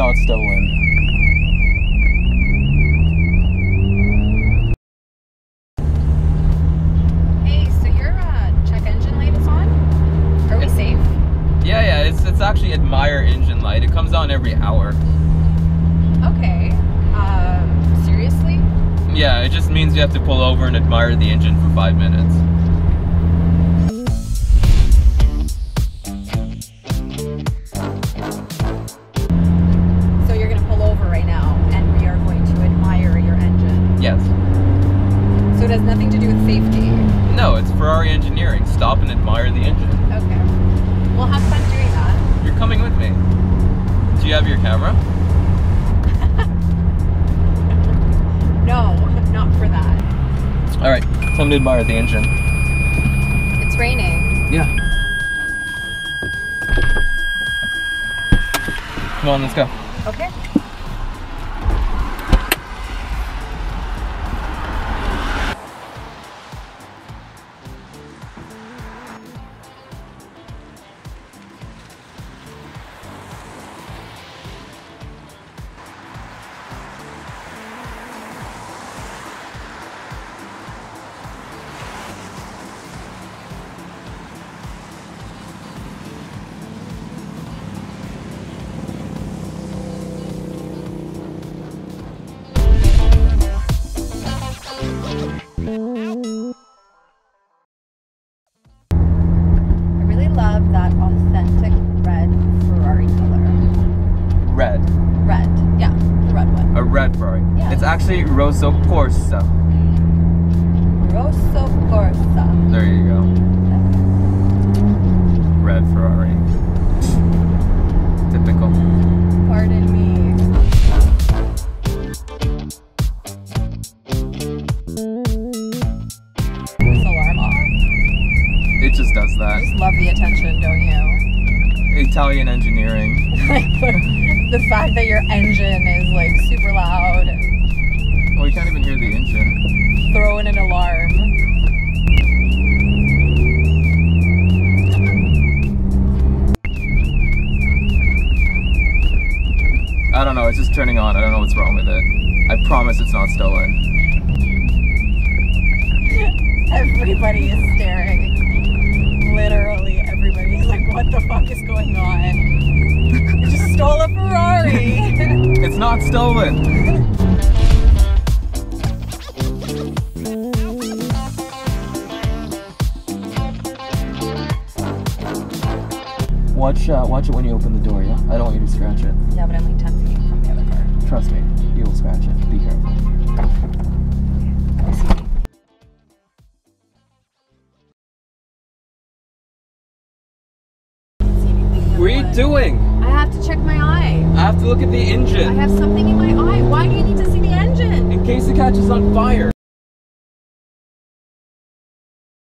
not stolen. Hey, so your check engine light is on? Are we safe? Yeah, it's actually Admire engine light. It comes on every hour. Okay. Seriously? Yeah, it just means you have to pull over and admire the engine for 5 minutes. It has nothing to do with safety. No, it's Ferrari engineering. Stop and admire the engine. Okay. Well, have fun doing that. You're coming with me. Do you have your camera? No, not for that. All right, time to admire the engine. It's raining. Yeah. Come on, let's go. Okay. It's actually Rosso Corsa. Rosso Corsa. There you go. Red Ferrari. Typical. Pardon me. Is alarm off? It just does that. You just love the attention, don't you? Italian engineering. The fact that your engine is like super loud. Well, you can't even hear the engine. Throw in an alarm. I don't know, it's just turning on. I don't know what's wrong with it. I promise it's not stolen. Everybody is staring. Literally everybody is like, what the fuck is going on? You just stole a Ferrari. It's not stolen. Watch it when you open the door, yeah? I don't want you to scratch it. Yeah, but I'm like 10 feet from the other car. Trust me, you will scratch it. Be careful. What are you doing? I have to check my eye. I have to look at the engine. I have something in my eye. Why do you need to see the engine? In case it catches on fire.